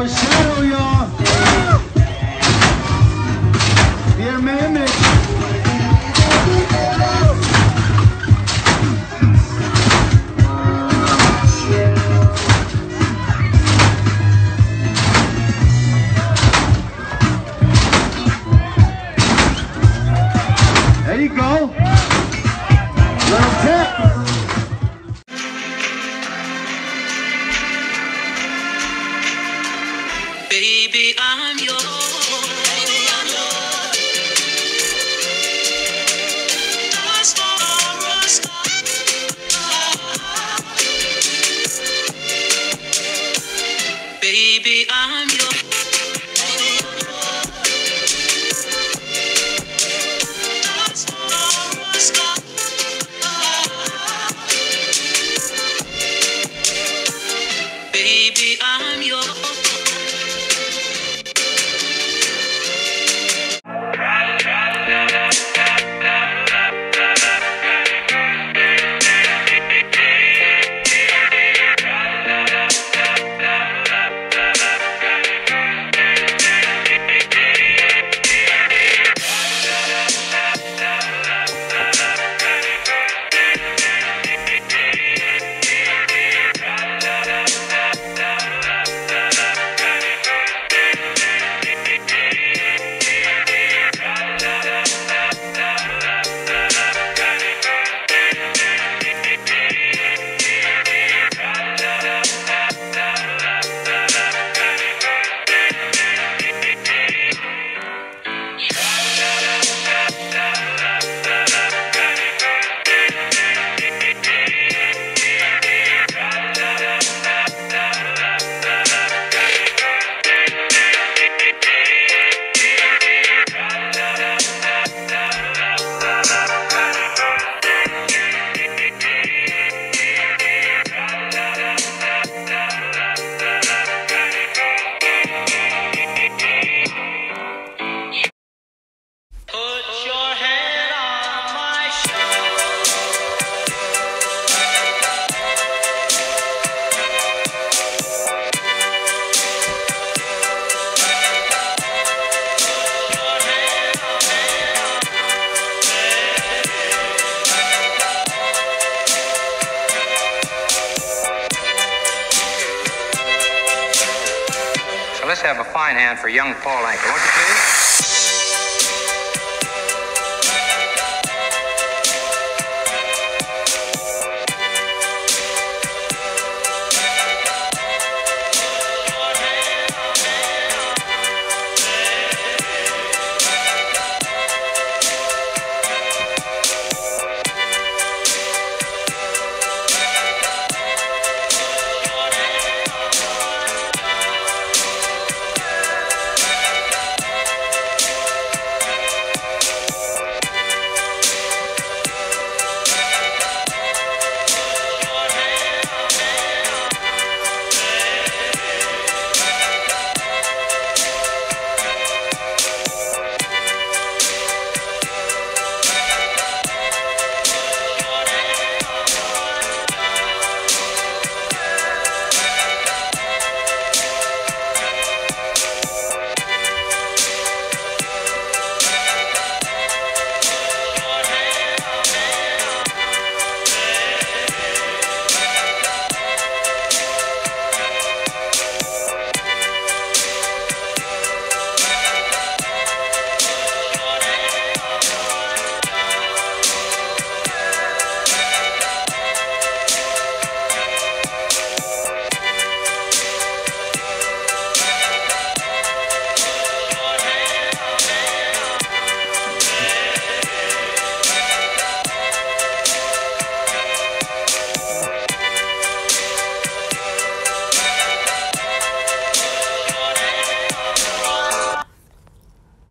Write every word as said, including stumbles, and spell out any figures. of a shadow, y'all. Yeah, man. There you go. Little tap. Baby, I'm yours. Baby, I'm yours. As far as far. Baby, I'm yours. Let's have a fine hand for young Paul Anka, won't you please?